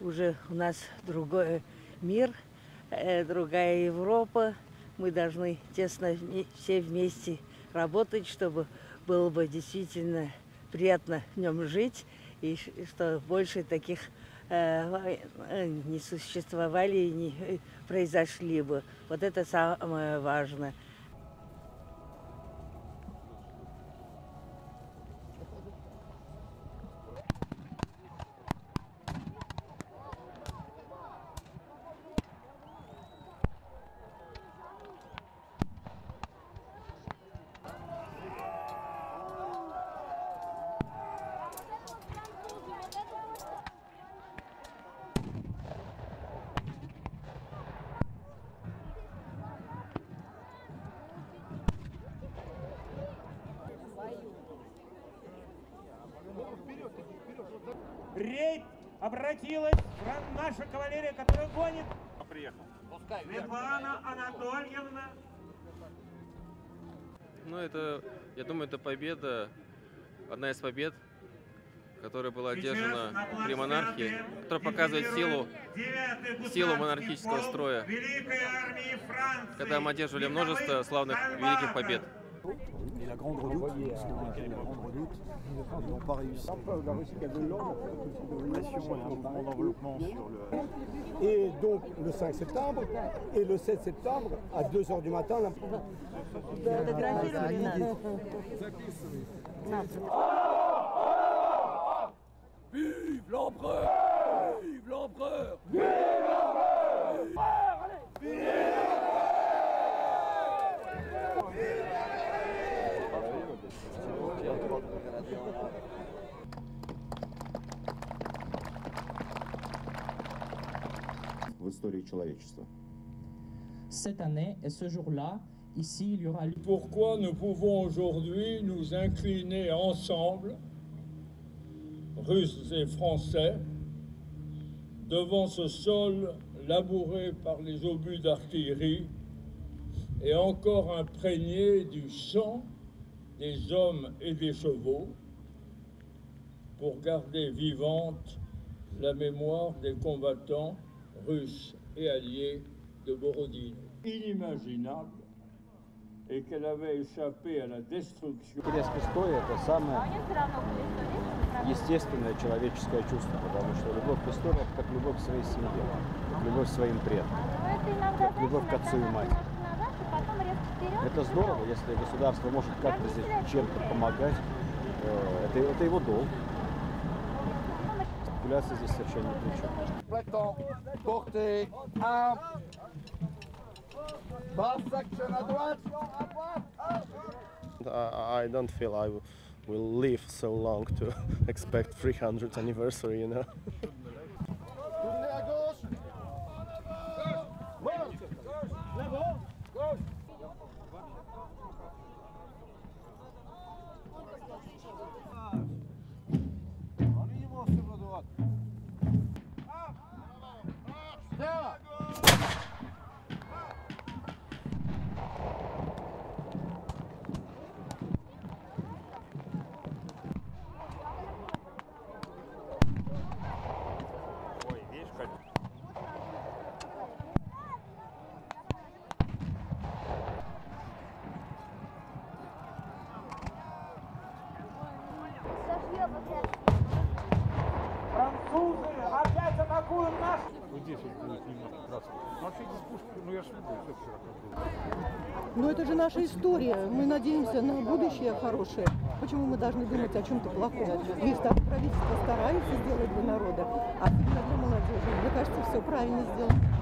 Уже у нас другой мир, другая Европа. Мы должны тесно все вместе работать, чтобы было бы действительно приятно в нем жить, и что больше таких не существовали и не произошли бы. Вот это самое важное. Рейд обратилась, наша кавалерия, которая гонит. Приехал. Лепана Анатольевна. Ну, это, я думаю, это победа, одна из побед, которая была одержана при монархии, которая показывает силу монархического строя, когда мы одерживали множество славных великих побед. Et la Grande Redoute, parce que malgré la Grande Redoute, ils n'ont pas réussi. Et donc le 5 septembre et le 7 septembre à 2 h du matin. Vive l'empereur! Vive l'empereur! Vive l'empereur! Vive! В истории человечества. Cette année et ce jour-là, ici, il y aura. Pourquoi nous pouvons aujourd'hui nous incliner ensemble, Russes et Français, devant ce sol labouré par les obus d'artillerie et encore imprégné du sang des hommes et des chevaux, pour garder vivante la mémoire des combattants russes et alliés de Borodino. Inimaginable, et qu'elle avait échappé à la destruction. Интерес к истории – это самое естественное человеческое чувство, потому что любовь к истории – это как любовь к своей семье, как любовь к своим предкам, как любовь к отцу и матери. Это здорово, если государство может как-то здесь чем-то помогать, это его долг. Гуляться здесь совершенно не при чем. Платон, порты, ам, I don't feel I will live so long to expect 300th anniversary, you know. Но это же наша история. Мы надеемся на будущее хорошее. Почему мы должны думать о чем-то плохом? Ведь так правительство старается сделать для народа, а для молодежи, мне кажется, все правильно сделано.